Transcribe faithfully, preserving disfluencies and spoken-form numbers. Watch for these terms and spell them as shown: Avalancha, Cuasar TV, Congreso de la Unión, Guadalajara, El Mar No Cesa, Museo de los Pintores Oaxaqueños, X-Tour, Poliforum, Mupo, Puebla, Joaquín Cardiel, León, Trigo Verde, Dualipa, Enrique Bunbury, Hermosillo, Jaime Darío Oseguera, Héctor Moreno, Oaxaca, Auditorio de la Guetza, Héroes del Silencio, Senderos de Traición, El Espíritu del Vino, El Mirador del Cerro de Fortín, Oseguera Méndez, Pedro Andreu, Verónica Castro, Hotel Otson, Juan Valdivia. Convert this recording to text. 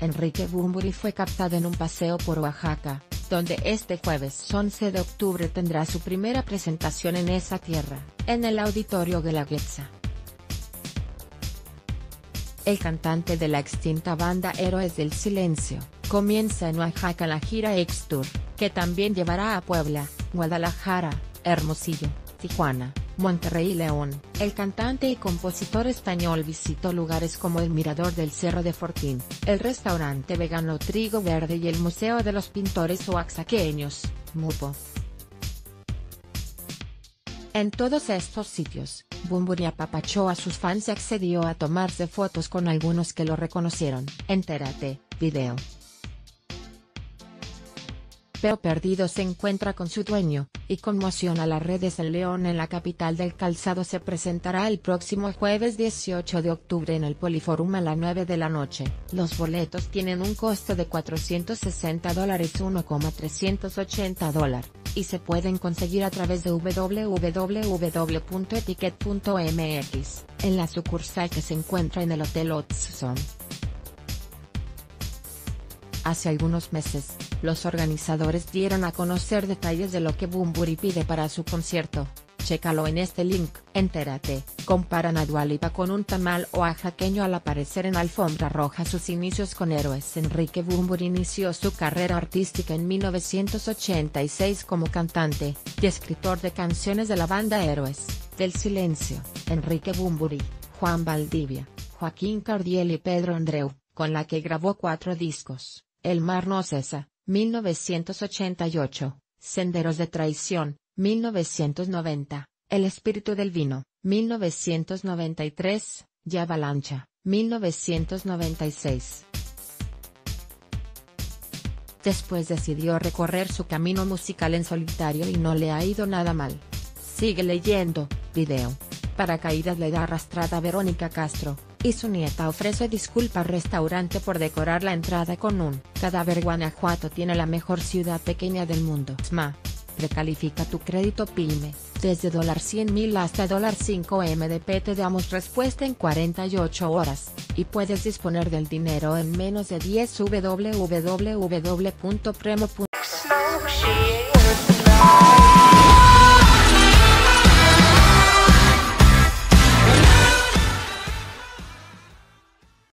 Enrique Bunbury fue captado en un paseo por Oaxaca, donde este jueves once de octubre tendrá su primera presentación en esa tierra, en el Auditorio de la Guetza. El cantante de la extinta banda Héroes del Silencio, comienza en Oaxaca la gira X-Tour, que también llevará a Puebla, Guadalajara, Hermosillo, Tijuana, Monterrey y León. El cantante y compositor español visitó lugares como el Mirador del Cerro de Fortín, el restaurante vegano Trigo Verde y el Museo de los Pintores Oaxaqueños, Mupo. En todos estos sitios, Bunbury apapachó a sus fans y accedió a tomarse fotos con algunos que lo reconocieron. Entérate, video. Pero perdido se encuentra con su dueño, y conmociona las redes. El León, en la capital del calzado, se presentará el próximo jueves dieciocho de octubre en el Poliforum a las nueve de la noche. Los boletos tienen un costo de cuatrocientos sesenta dólares uno coma trescientos ochenta dólares, y se pueden conseguir a través de w w w punto etiquette punto m x, en la sucursal que se encuentra en el Hotel Otson. Hace algunos meses, los organizadores dieron a conocer detalles de lo que Bunbury pide para su concierto. Chécalo en este link. Entérate, comparan a Dualipa con un tamal oaxaqueño al aparecer en Alfombra Roja. Sus inicios con Héroes. Enrique Bunbury inició su carrera artística en mil novecientos ochenta y seis como cantante y escritor de canciones de la banda Héroes del Silencio, Enrique Bunbury, Juan Valdivia, Joaquín Cardiel y Pedro Andreu, con la que grabó cuatro discos: El Mar No Cesa, mil novecientos ochenta y ocho, Senderos de Traición, mil novecientos noventa, El Espíritu del Vino, mil novecientos noventa y tres, y Avalancha, mil novecientos noventa y seis. Después decidió recorrer su camino musical en solitario y no le ha ido nada mal. Sigue leyendo, video. Paracaídas le da arrastrada a Verónica Castro, y su nieta ofrece disculpa al restaurante por decorar la entrada con un cadáver. Guanajuato tiene la mejor ciudad pequeña del mundo. S M A. Precalifica tu crédito PYME, desde cien mil hasta cinco millones de pesos. Te damos respuesta en cuarenta y ocho horas, y puedes disponer del dinero en menos de diez. w w w punto premo punto com